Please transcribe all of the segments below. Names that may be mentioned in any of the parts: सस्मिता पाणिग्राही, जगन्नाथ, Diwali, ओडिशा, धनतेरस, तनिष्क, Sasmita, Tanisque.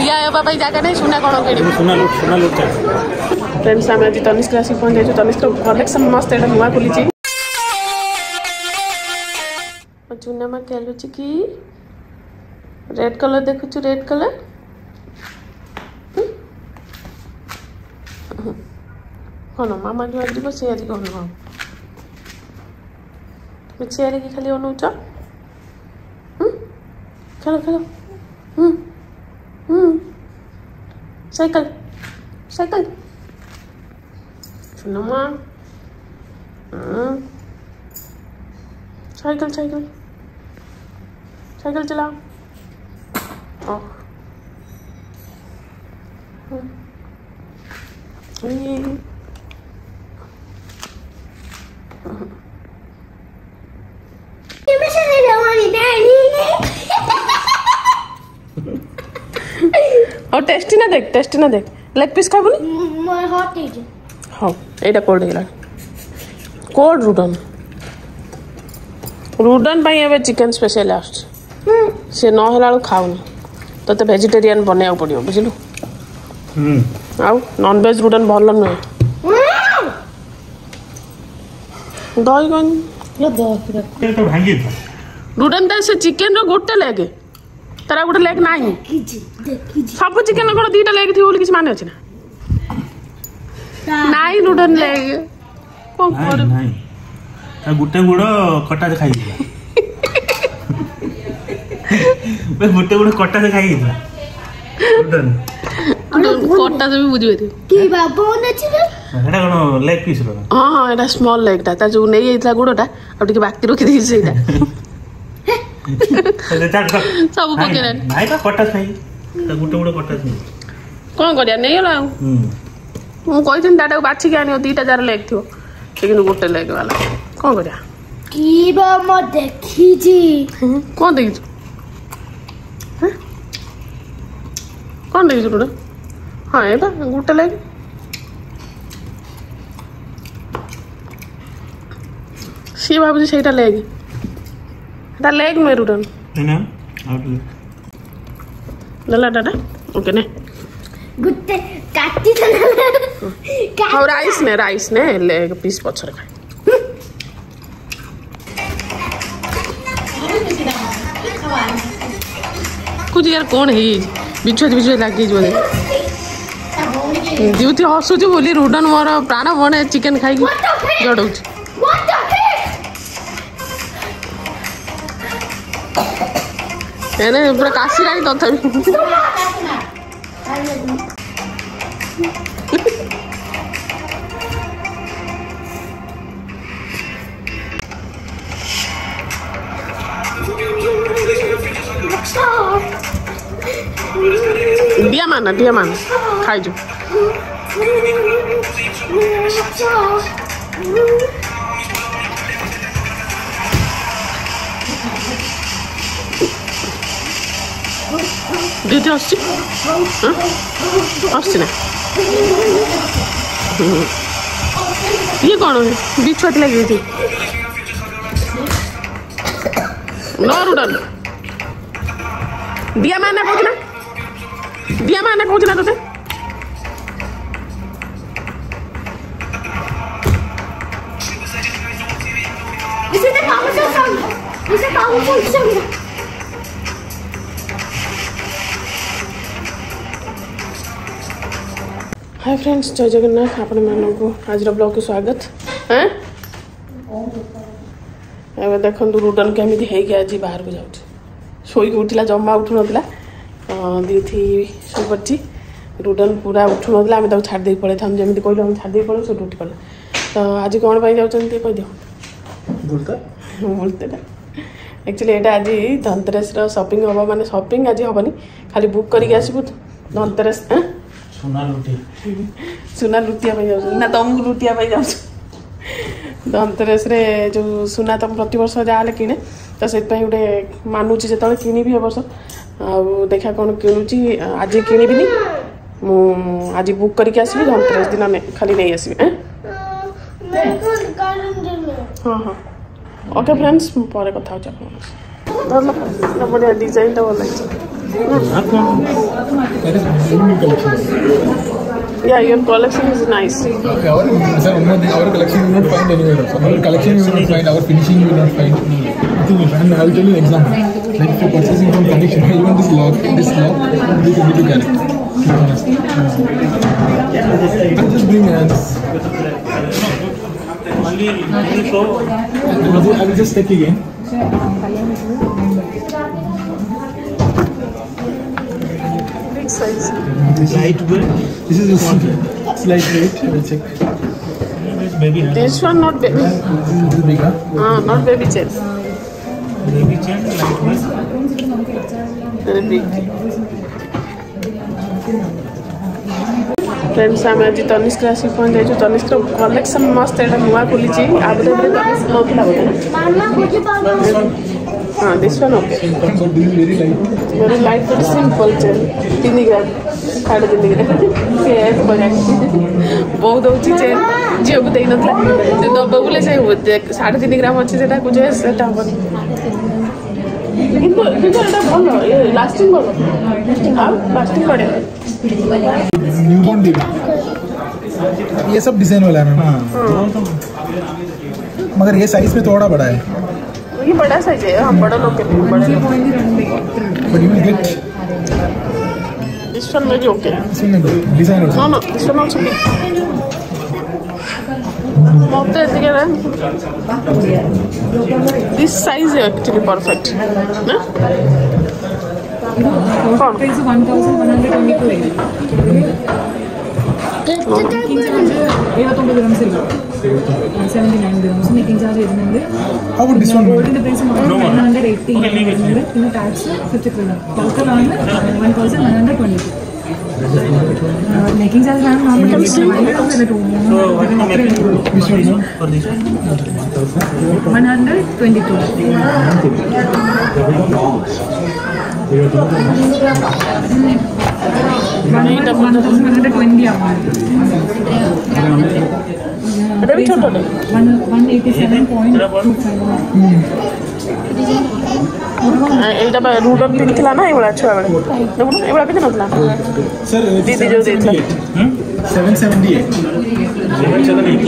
रिया बाबा भाई जाकर नहीं सुना कौन के सुना लोग चाहिए फ्रेंड्स हमें जी तनिष्क क्लास फोन दे जो तनिष्क तो कलेक्शन मस्त एटा नुवा खोली छी और चुना में खेलु छी की रेड कलर देखु छी रेड कलर कोन मामा जो आज को से आज कोन हो मिचे आले की खाली ओनु छ चलो चलो साइकिल साइकिल सुनो मां साइकिल साइकिल साइकिल चलाओ ओह और टेस्टी ना देख लेग पीस खाबो नि मोर हॉट इज हां एटा कोल्ड हेला कोल्ड रूडन भाई एबे चिकन स्पेशल लास्ट से न हेला खाऊ नि तते वेजिटेरियन बनाया पडियो बुझिलु आउ नॉन वेज रूडन भल न दईगन ये दो ये तो भांगी रूडन त से चिकन रो गोटे लागे तरा गुटे लेग नाही देखि सब चिकन को दीटा लेग थी बोल किछ माने अछि ना नाही नूडन लेग को कर नाही ता गुटे गुडो कटा दे खाइ बे गुटे गुडो कटा दे खाइ नूडन नूडन कटा से भी बुझै थी की बाबू न छी रे एटा कोनो लेग पीस रो हां हां एटा स्मॉल लेग ता जो नै एइतला गुडोटा अब टिके बाकी रखि देइछ एटा सब पकेला भाई का कटा सही त गुटे गुटे कटा सही कोन करिया नै होला हम कोइ दिन डाटा बाछि के आनियो दीटा जार लेग थियो लेकिन गुटे लेग वाला कोन करिया की बा म देखि जी कोन देखि ह कोन देखि गुटे हां एबा गुटे लेग सी बाबूजी सेटा लेग दा लेग मेरुडन है ना आउट ले लला दादा ओके ने गुटे काटी त ना और राइस ने लेग पीस पछर खाए कुछ यार कौन है बिचो लागी जो ने दिउती हसु जो बोली रुडन मोर प्राण बने चिकन खाई जड़उ एने पूरा काशी राई तथा दिया माना खाई जो दीदी हसि हसि ना ये कौन है बिछुआत लगी थी नोर उड़न दिया माने पहुंचना तो से इसे पाऊं पहुंच हाय फ्रेंड्स जय जगन्नाथ आपण मानन को आज रो ब्लॉग को स्वागत हैं एबे देखन रूडन केमिति हे गया जी बाहर को जाउछ सोई उठिला जम्मा उठनतला दीथि सो पच्ची रूडन पूरा उठनतला हम त छाड़ दे पड़े हम जेमिति कहलो हम छाड़ दे पड़ो सो उठ पड़ो तो आज कोन भाई जाउछन ते कह दियो बोलते ना एक्चुअली एटा आज धनतेरस रो शॉपिंग होबा माने शॉपिंग आज होबनी खाली बुक करी आसीबु धनतेरस सुना लुटिया भाई जाऊ ना तम लुटिया भाई जाऊ धनतेरस रे जो सुना तम प्रति वर्ष जा ले किने त सेत पई उडे मानुची जतले किनी भी वर्ष आ देखा कोन किनुची आज किनी भी नी मु आज बुक करी के आसीबी धनतेरस दिन ने खाली नै आसीबी हैं हां हां ओके फ्रेंड्स परे कथा हो जाऊ बढिया डिजाइन त बोल लागछ That is amazing collection. Yeah, your collection is nice. Okay, our collection you will not find anywhere else. Our collection you will not find, our finishing you will not find. And I will tell you an example. Like if you are purchasing from collection, you want this lock, you need to carry. I'm just doing hands. I will just check again. Size. This is this slight weight. I will check. This one not baby. This is bigger. Not baby chair. Baby chair, light weight. Very big. Friends, I am at the Tanisque shopping point. I just Tanisque collection must have a new quality. I will tell you Tanisque. This one okay. So this is very light. Very light but simple chair. 3 gram. 3.5 gram. Yes, correct. बहुत अच्छी chair. जी अब देख नतला. तो दो बबूले से वो 3.5 gram अच्छी से टाइप कुछ है सेट आप. लेकिन तो ऐसा बोलो ये lasting बोलो. हाँ lasting पड़ेगा. Newborn baby. ये सब डिजाइन वाला है मैम. मगर ये size में थोड़ा बड़ा है. ये बड़ा साइज है हम बड़ा लोग के लिए बड़ा but you will get this one maybe okay design also no this one also big बहुत ऐसे है this size is actually perfect ना कौन price 1122 है ये तो ग्राम से 179 grams. Making charge is how would this one be? The price of 180. In the tax 50%. Total around 1,120. Making charge around normally. So what is the making charge? Which one for this one? 122. Very short order. 187.25. इल्टा पर root of दिन थला ना ये बड़ा अच्छा है बड़े. देखो ना ये बड़ा कितना थला. Sir, दीदी जो देता है. 778. 778.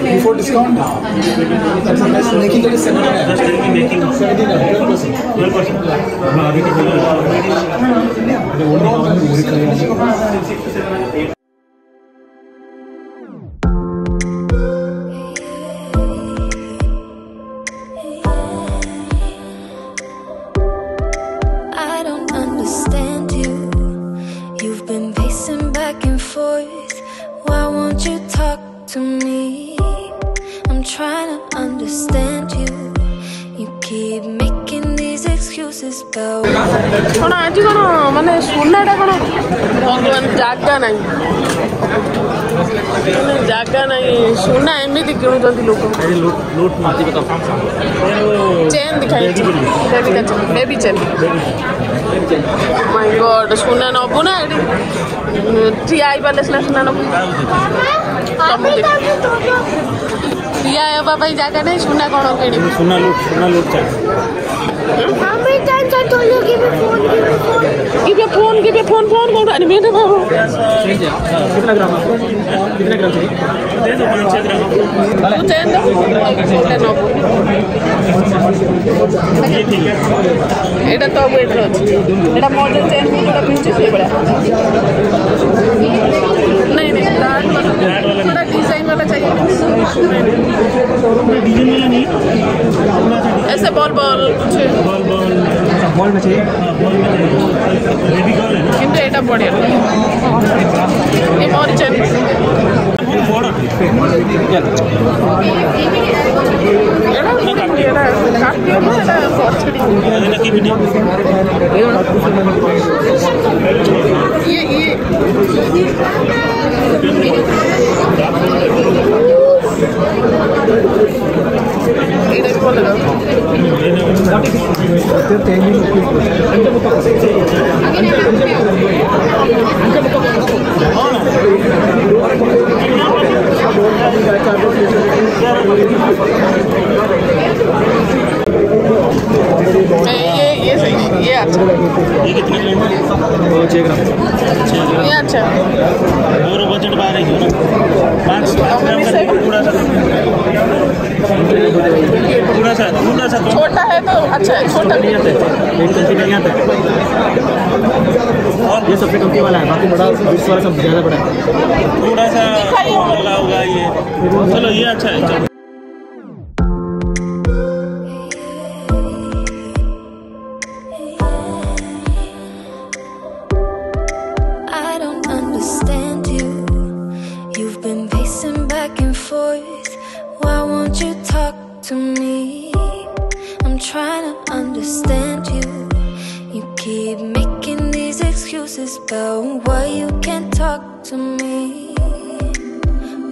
Before discount, making that is 70%. I don't understand you. You've been pacing back and forth. Why won't you talk to me? I'm trying to understand you. You keep making these excuses about Ona aji kono mane sunna da kono bhagwan jaga nahi sunna emiti keu janti loko loot mati bata chain dikhai baby chain my god sunna na buna ti ai bale sunna na या बाबा जागा नहीं सुना कोनो KD सुना लूट चल हम भी टाइम से टोलो की फोन कौन अरे मेरे बाबू कितना ग्राम चाहिए दे दो 5 ग्राम तू दे दो ये ठीक है एटा तो वेट रोज एटा मॉडल चेंज पूरा पीछे से बड़ा नहीं थोड़ा डिजाइन वाला चाहिए ऐसे बॉल कुछ बॉल में चाहिए बेबी गर्ल है किंतु एटा बढ़िया ये और चेन बॉर्डर एटा काट के एटा फॉर्च करी ये इधर कौन है ना ये सही है, ये अच्छा है। ये कितने ग्राम है? 6 ग्राम। ये अच्छा है और बजट बाहर है क्यों थोड़ा सा छोटा है तो अच्छा है, छोटा नहीं आता है, एक कंपनी नहीं आता है और ये सबसे कंपनी वाला है, बाकी बड़ा इस वाला सब ज़्यादा बड़ा है, थोड़ा सा लगा होगा ये। चलो ये अच्छा है। About why you can't talk to me,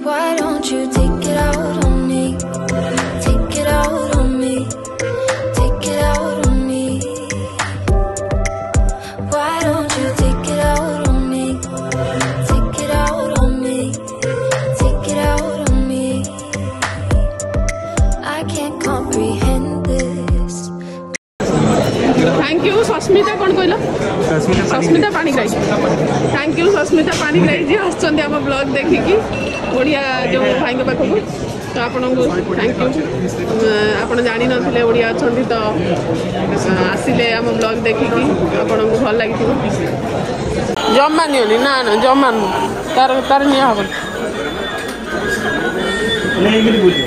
why don't you take it out on me, take it out on me, take it out on me, why don't you take it out on me, take it out on me, take it out on me, I can't comprehend this. Thank you Sasmita. कौन कोइला सस्मिता पाणिग्राही। Thank you सस्मिता पाणिग्राही ji आसछन हम blog देखी कि ओडिया जो भाई पाखक तो आपको थैंक यू। आप जानी नथिले ओडिया अच्छा तो आसिले हम ब्लॉग देखी आपन को भल लागिथु। जम्मा नियोनी ना ना जम्मा तार तार निया हबो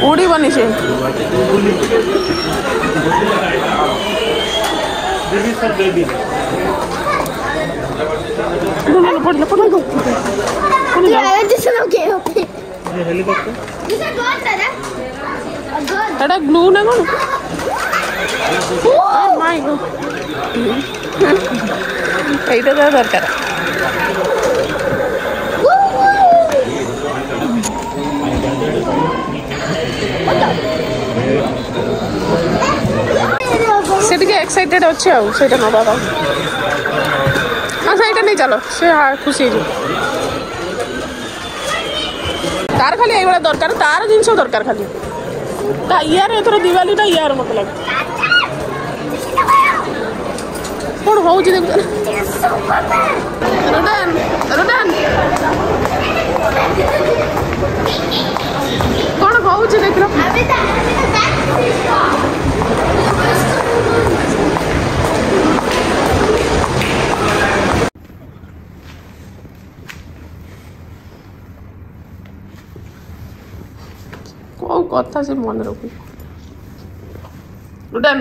ओडी बनी से बेबी सर बेबी ग्लू ना दरकार से एक्साइटेड अच्छे आईटा ना बाबा सही नहीं चलो से हाँ खुशी हो तार खाली ये दरकार तार जिनस दरकार खाली यार एथर दिवाली टा यार मतलब कौन हो देख कथा से मन रखी रुडन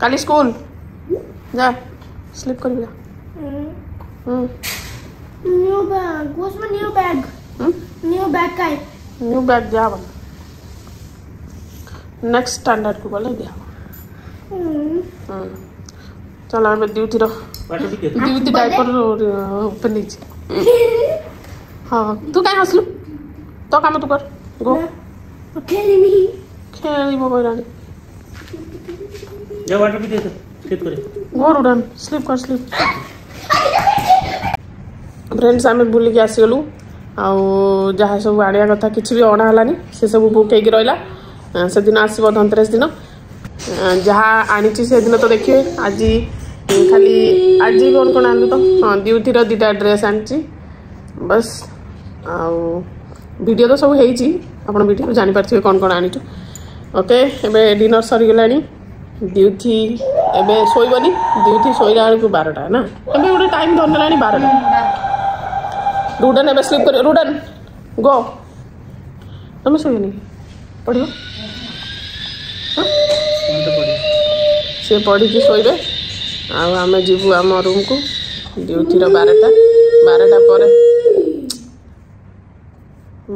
कल स्कूल जा स्लिप कर गया न्यू बैग गोस में न्यू बैग का न्यू बैग जा नेक्स्ट स्टैंडर्ड को बोले दिया चलो मैं ड्यूटी रख ड्यूटी टाइप पर ओपन नीचे हां तू काय हसलू तो काम तू कर गो खेल नहीं मोबाइल आने ये वाटर भी दे दो स्लिप करे और उड़ान स्लिप कर स्लिप फ्रेंड्स आमे भूल के आसी गलु आ जहा सब आड़िया कथा किछ भी अणा हलानी से सब बुक के रहला से दिन आसीबो धनतेरस दिन जहा आनीची से दिन तो देखिए आज खाली आज कोन आनु तो हां ड्यूटी रो दिटा ड्रेस आनची बस आ वीडियो तो सब हेई छी आपड़ भिडियो जानी पारे कौन कौन आनी ओके एवं डिनर सरीगला ड्यूटी एवं शोबनी ड्यूटी शोला बेलू 12टा ना एवं गोटे टाइम धरने 12टा रुडन एवं स्लीप कर रुडन गो तुम शोबनी पढ़ सी पढ़ी शोबे आम जीवु आम रूम को ड्यूटी 12टा पर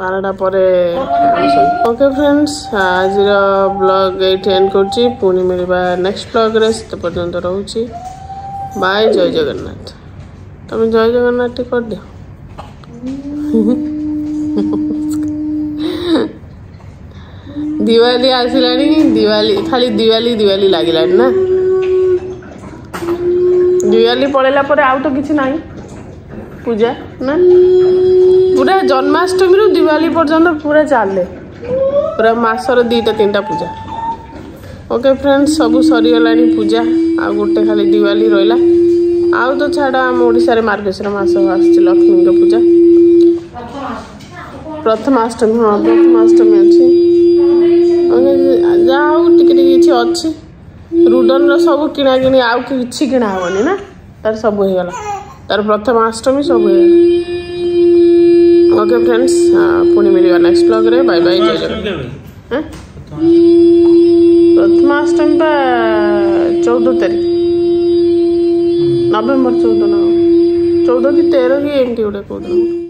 12टा पर ओके फ्रेंड्स आज ब्लॉग ये एंड कर पुणी मिलवा नेक्स्ट ब्लॉग रे से पर्यंत रोचे बाय जय जगन्नाथ तुम जय जगन्नाथ टी कर दियो दिवाली आसिलानी दिवाली खाली दिवाली दिवाली लागिलानी ना दिवाली पड़ेला पर आउ तो किसी नहीं पूजा ना पूरा जन्माष्टमी रू दिवाली पर्यंत पूरा चले पूरा मासर 2टा 3टा पूजा ओके फ्रेंड्स सब सरीगला पूजा आ गोटे खाली दिवाली रहा आउ तो छाड़ा आम ओडिशा रे मार्गशीर मास लक्ष्मी पूजा प्रथमाष्टमी हाँ प्रथमाष्टमी अच्छी जहाँ हूँ टी अच्छी रुडन रु किणा कि आउ कि किणा हेनी ना तार सब हो तार प्रथमाष्टमी सब ओके फ्रेंड्स पुणी मिलवा नेक्स्ट ब्लॉग रे बाय बाय जय जय प्रथमाष्टमी पा 14 तारीख नवेम्बर 14 ना 14 की 13 की एमती गोटे कौन